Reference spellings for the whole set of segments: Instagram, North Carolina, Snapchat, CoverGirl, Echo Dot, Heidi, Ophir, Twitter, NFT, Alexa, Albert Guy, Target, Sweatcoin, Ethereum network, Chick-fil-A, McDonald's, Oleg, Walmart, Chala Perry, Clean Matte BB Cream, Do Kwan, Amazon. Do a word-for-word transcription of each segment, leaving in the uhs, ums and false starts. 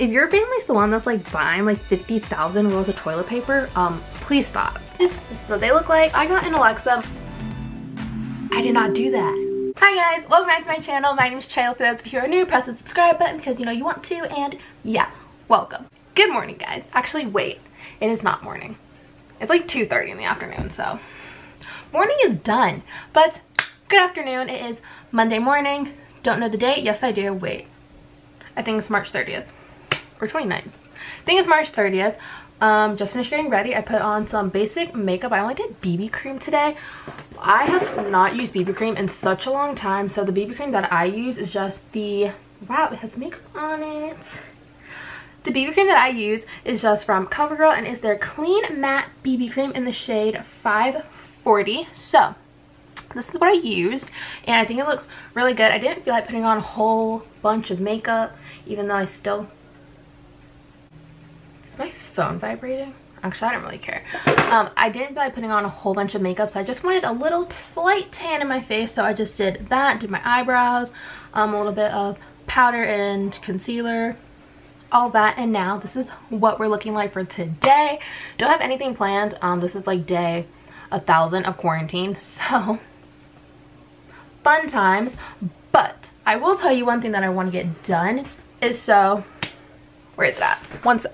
If your family's the one that's like buying like fifty thousand rolls of toilet paper, um, please stop. This is what they look like. I got an Alexa. I did not do that. Hi guys, welcome back to my channel. My name is Chala. For those of you who are new, press the subscribe button because you know you want to, and yeah, welcome. Good morning guys. Actually, wait, it is not morning. It's like two thirty in the afternoon, so morning is done, but good afternoon. It is Monday morning. Don't know the date. Yes, I do. Wait, I think it's March thirtieth or twenty-ninth. I think it's March thirtieth. Um, just finished getting ready. I put on some basic makeup. I only did B B cream today. I have not used B B cream in such a long time, so the B B cream that I use is just the, wow, it has makeup on it. The B B cream that I use is just from CoverGirl and is their Clean Matte B B Cream in the shade five forty. So this is what I used, and I think it looks really good. I didn't feel like putting on a whole bunch of makeup, even though I still... Is my phone vibrating? Actually, I don't really care. Um, I didn't feel like putting on a whole bunch of makeup, so I just wanted a little slight tan in my face, so I just did that, did my eyebrows, um, a little bit of powder and concealer, all that, and now this is what we're looking like for today. Don't have anything planned. Um, this is like day a thousand of quarantine, so fun times, but I will tell you one thing that I want to get done is, so where is it at? One sec.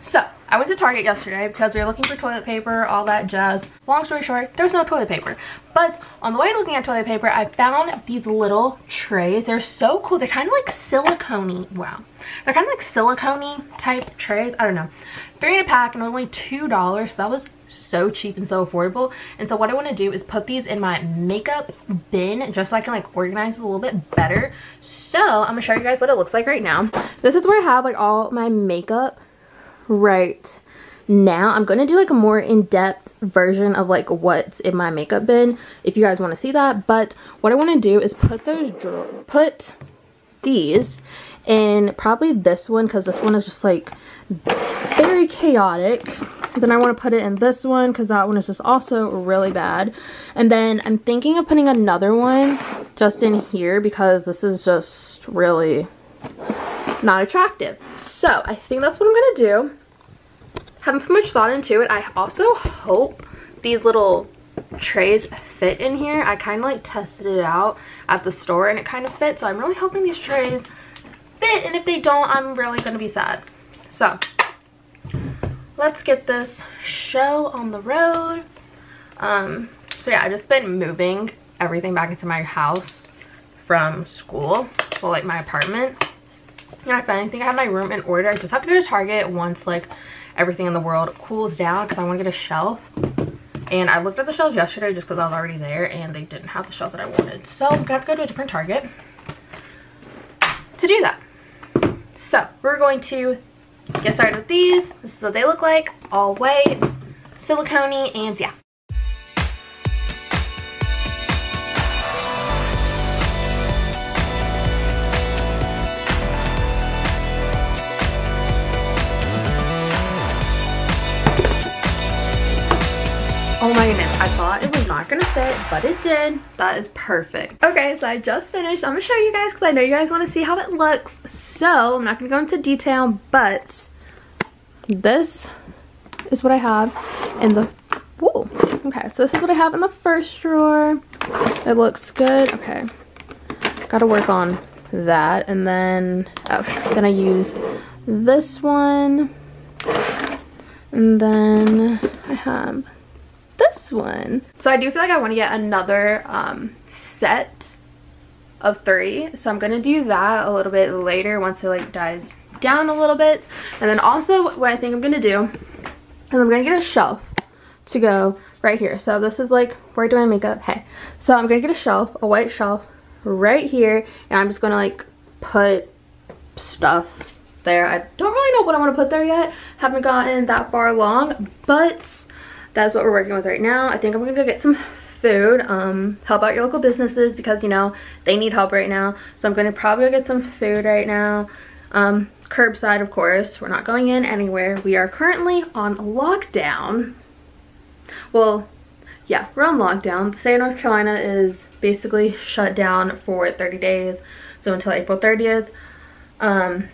So I went to Target yesterday because we were looking for toilet paper, all that jazz. Long story short, there's no toilet paper. But on the way to looking at toilet paper, I found these little trays. They're so cool. They're kind of like silicone-y. Wow. They're kind of like silicone-y type trays. I don't know. Three in a pack and only two dollars. So that was so cheap and so affordable. And so what I want to do is put these in my makeup bin just so I can like organize it a little bit better. So I'm going to show you guys what it looks like right now. This is where I have like all my makeup. Right now I'm gonna do like a more in-depth version of like what's in my makeup bin if you guys want to see that, but what I want to do is put those put these in probably this one because this one is just like very chaotic. Then I want to put it in this one because that one is just also really bad, and then I'm thinking of putting another one just in here because this is just really not attractive. So I think that's what I'm gonna do. Haven't put much thought into it. I also hope these little trays fit in here. I kind of like tested it out at the store and it kind of fit, so I'm really hoping these trays fit, and if they don't, I'm really gonna be sad. So let's get this show on the road. Um so yeah, I've just been moving everything back into my house from school, well, like my apartment. And I finally think I have my room in order. I just have to go to Target once like everything in the world cools down because I want to get a shelf. And I looked at the shelves yesterday just because I was already there and they didn't have the shelf that I wanted. So I'm going to have to go to a different Target to do that. So we're going to get started with these. This is what they look like. All white, silicone-y, and yeah. Oh my goodness, I thought it was not gonna fit, but it did. That is perfect. Okay, so I just finished. I'm gonna show you guys because I know you guys want to see how it looks. So I'm not gonna go into detail, but this is what I have in the, whoa, okay, so this is what I have in the first drawer. It looks good. Okay, gotta work on that. And then, oh, then I use this one. And then I have this one. So I do feel like I want to get another um set of three, so I'm gonna do that a little bit later once it like dies down a little bit. And then also what I think I'm gonna do is I'm gonna get a shelf to go right here. So this is like where I do my makeup. Hey, so I'm gonna get a shelf, a white shelf right here, and I'm just gonna like put stuff there. I don't really know what I want to put there yet, haven't gotten that far along, but that's what we're working with right now. I think I'm gonna go get some food. Um, help out your local businesses because, you know, they need help right now. So I'm gonna probably go get some food right now. Um, curbside, of course. We're not going in anywhere. We are currently on lockdown. Well, yeah, we're on lockdown. The state of North Carolina is basically shut down for thirty days. So until April thirtieth. Um,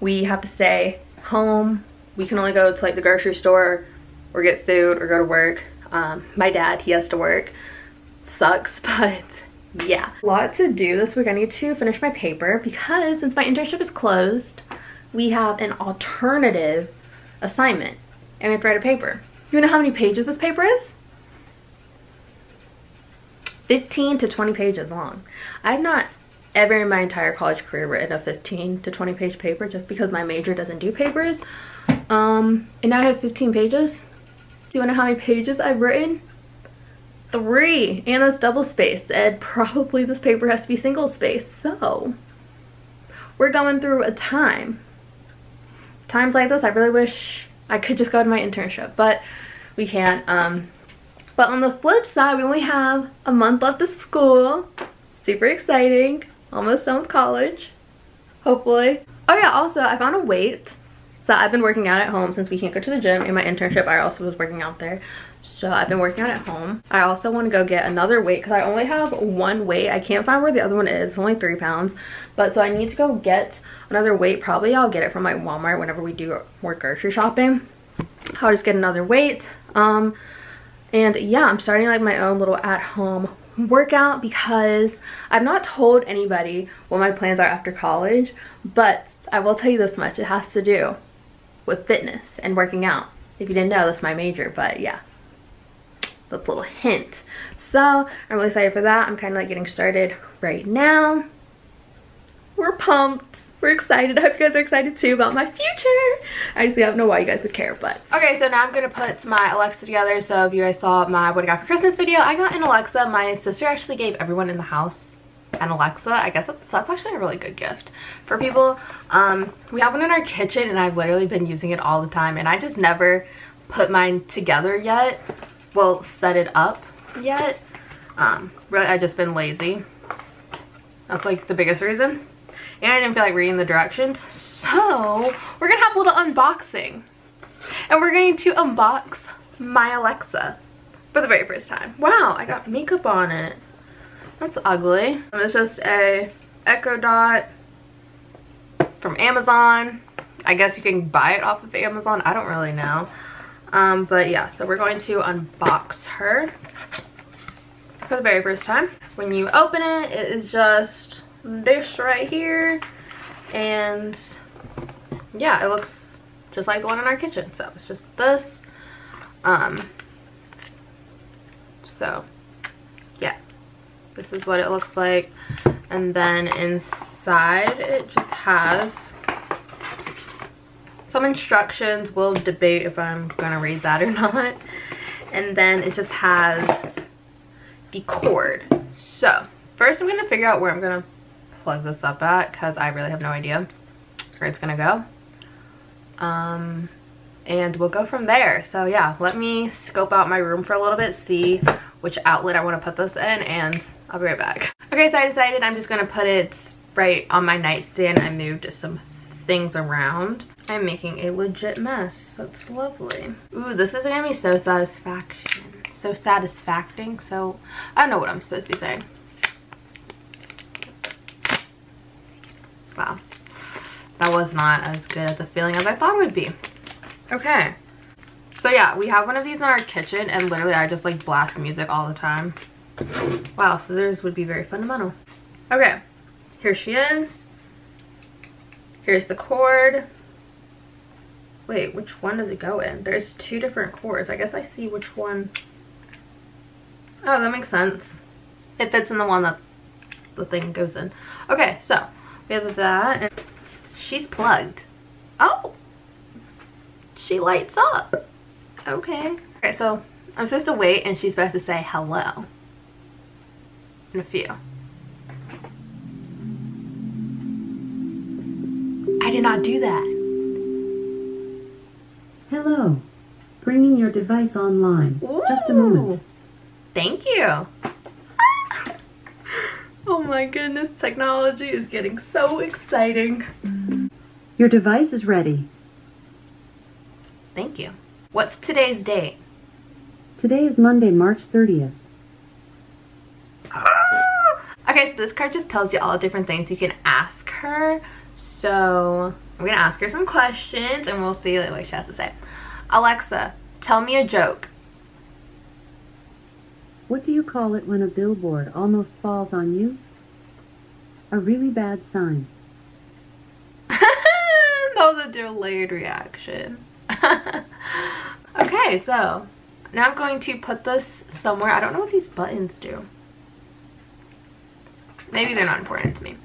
we have to stay home. We can only go to like the grocery store or get food or go to work. Um, my dad, he has to work. Sucks, but yeah. A lot to do this week. I need to finish my paper because since my internship is closed, we have an alternative assignment and we have to write a paper. You know how many pages this paper is? fifteen to twenty pages long. I've not ever in my entire college career written a fifteen to twenty page paper just because my major doesn't do papers. Um, and now I have fifteen pages. Do you know how many pages I've written? Three, and that's double spaced, and probably this paper has to be single spaced. So we're going through a time. Times like this, I really wish I could just go to my internship, but we can't. Um, but on the flip side, we only have a month left of school. Super exciting. Almost done with college, hopefully. Oh yeah, also I found a weight. So I've been working out at home since we can't go to the gym. In my internship, I also was working out there. So I've been working out at home. I also want to go get another weight because I only have one weight. I can't find where the other one is. It's only three pounds. But so I need to go get another weight. Probably I'll get it from like Walmart whenever we do more grocery shopping. I'll just get another weight. Um, and yeah, I'm starting like my own little at-home workout because I've not told anybody what my plans are after college. But I will tell you this much. It has to do with fitness and working out. If you didn't know, that's my major, but yeah, that's a little hint. So I'm really excited for that. I'm kind of like getting started right now. We're pumped, we're excited. I hope you guys are excited too about my future. I just don't know why you guys would care, but. Okay, so now I'm gonna put my Alexa together. So if you guys saw my what I got for Christmas video, I got an Alexa. My sister actually gave everyone in the house and Alexa. I guess that's, that's actually a really good gift for people. Um, we have one in our kitchen and I've literally been using it all the time and I just never put mine together yet. Well, set it up yet. Um, really, I've just been lazy. That's like the biggest reason. And I didn't feel like reading the directions. So we're gonna have a little unboxing and we're going to unbox my Alexa for the very first time. Wow, I got makeup on it. That's ugly. It's just a Echo Dot from Amazon. I guess you can buy it off of Amazon. I don't really know. Um, but yeah, so we're going to unbox her for the very first time. When you open it, it is just this right here. And yeah, it looks just like the one in our kitchen. So it's just this. Um, so yeah. This is what it looks like, and then inside it just has some instructions. We'll debate if I'm gonna read that or not. And then it just has the cord. So first I'm gonna figure out where I'm gonna plug this up at because I really have no idea where it's gonna go. Um, and we'll go from there. So yeah, let me scope out my room for a little bit, see which outlet I want to put this in, and I'll be right back. Okay, so I decided I'm just gonna put it right on my nightstand. I moved some things around. I'm making a legit mess. That's lovely. Ooh, this is gonna be so satisfaction. So satisfacting. So I don't know what I'm supposed to be saying. Wow. That was not as good as a feeling as I thought it would be. Okay. So yeah, we have one of these in our kitchen and literally I just like blast music all the time. Wow, scissors would be very fundamental. Okay, here she is. Here's the cord. Wait, which one does it go in? There's two different cords. I guess I see which one. Oh, that makes sense. It fits in the one that the thing goes in. Okay, so we have that and she's plugged. Oh, she lights up. Okay. Okay, so I'm supposed to wait and she's supposed to say hello in a few. I did not do that. Hello. Bringing your device online. Ooh. Just a moment. Thank you. Oh my goodness, technology is getting so exciting. Your device is ready. Thank you. What's today's date? Today is Monday, March thirtieth. Ah! Okay, so this card just tells you all different things you can ask her. So I'm gonna ask her some questions and we'll see like, what she has to say. Alexa, tell me a joke. What do you call it when a billboard almost falls on you? A really bad sign. That was a delayed reaction. Okay, so now I'm going to put this somewhere. I don't know what these buttons do. Maybe they're not important to me.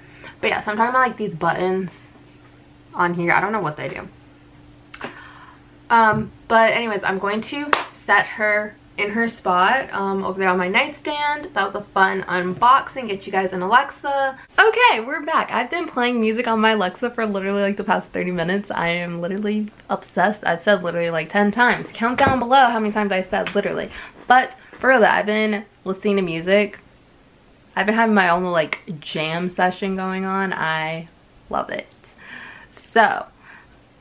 But yeah, so I'm talking about like these buttons on here. I don't know what they do. Um, but anyways, I'm going to set her in her spot um, over there on my nightstand. That was a fun unboxing. Get you guys an Alexa. Okay, we're back. I've been playing music on my Alexa for literally like the past thirty minutes. I am literally obsessed. I've said literally like ten times. Count down below how many times I said literally. But for real, I've been listening to music. I've been having my own like jam session going on. I love it. So I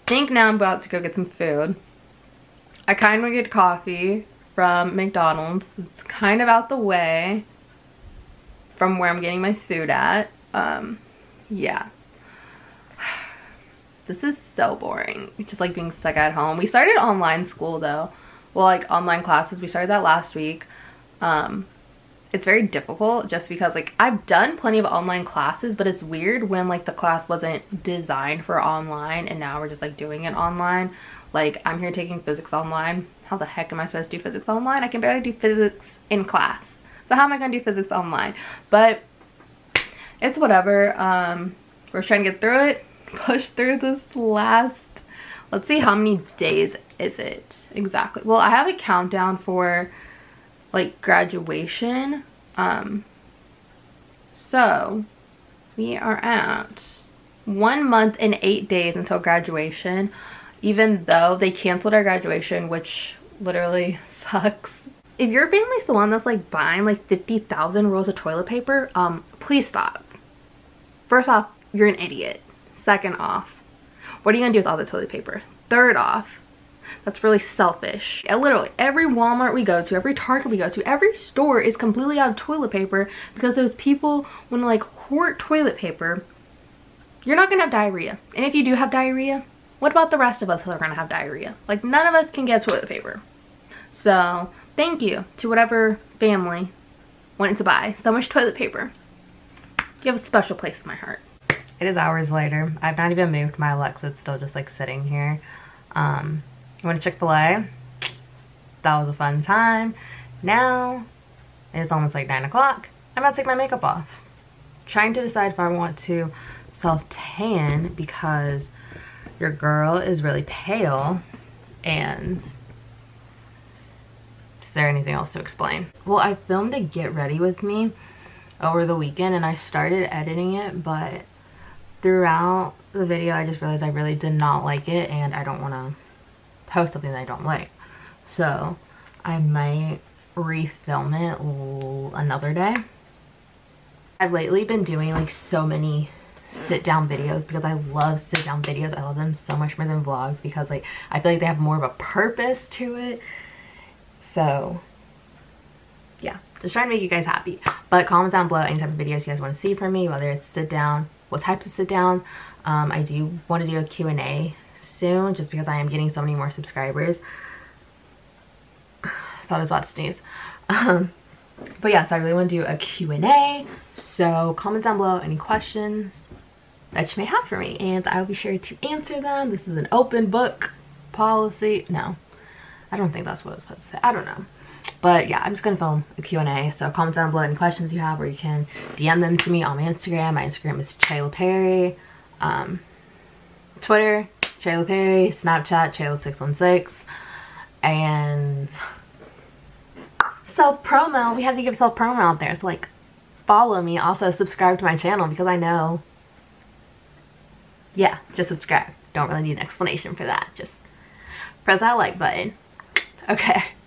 think now I'm about to go get some food. I kind of get coffee from McDonald's. It's kind of out the way from where I'm getting my food at. Um, yeah. This is so boring. Just like being stuck at home. We started online school though. Well, like online classes. We started that last week. Um, it's very difficult just because like I've done plenty of online classes, but it's weird when like the class wasn't designed for online and now we're just like doing it online. Like I'm here taking physics online. How the heck am I supposed to do physics online? I can barely do physics in class. So how am I going to do physics online? But it's whatever. Um, we're trying to get through it. Push through this last... Let's see, how many days is it exactly? Well, I have a countdown for like graduation. Um, so we are at one month and eight days until graduation. Even though they canceled our graduation, which... literally sucks. If your family's the one that's like buying like fifty thousand rolls of toilet paper, um, please stop. First off, you're an idiot. Second off, what are you gonna do with all the toilet paper? Third off, that's really selfish. And literally every Walmart we go to, every Target we go to, every store is completely out of toilet paper because those people want to like hoard toilet paper. You're not gonna have diarrhea. And if you do have diarrhea, what about the rest of us who are gonna have diarrhea? Like none of us can get toilet paper. So thank you to whatever family wanted to buy so much toilet paper. You have a special place in my heart. It is hours later. I've not even moved my Alexa. It's still just like sitting here. Um, I went to Chick-fil-A. That was a fun time. Now it is almost like nine o'clock. I'm about to take my makeup off. I'm trying to decide if I want to self-tan because your girl is really pale and... Is there anything else to explain? Well, I filmed a get ready with me over the weekend and I started editing it, but throughout the video I just realized I really did not like it and I don't want to post something that I don't like. So I might re-film it another day. I've lately been doing like so many sit down videos because I love sit down videos. I love them so much more than vlogs because like I feel like they have more of a purpose to it. So yeah, just trying to make you guys happy. But comment down below any type of videos you guys want to see from me, whether it's sit down, what types of sit down. Um, I do want to do a Q and A soon just because I am getting so many more subscribers. I thought I was about to sneeze. Um, but yeah, so I really want to do a Q and A. So comment down below any questions that you may have for me and I will be sure to answer them. This is an open book policy. No. I don't think that's what I was supposed to say. I don't know. But yeah, I'm just going to film a Q and A. So comment down below any questions you have or you can D M them to me on my Instagram. My Instagram is Chala Perry. Um, Twitter, Chala Perry. Snapchat, chala six one six. And self-promo. We have to give self-promo out there. So like follow me. Also subscribe to my channel because I know. Yeah, just subscribe. Don't really need an explanation for that. Just press that like button. Okay.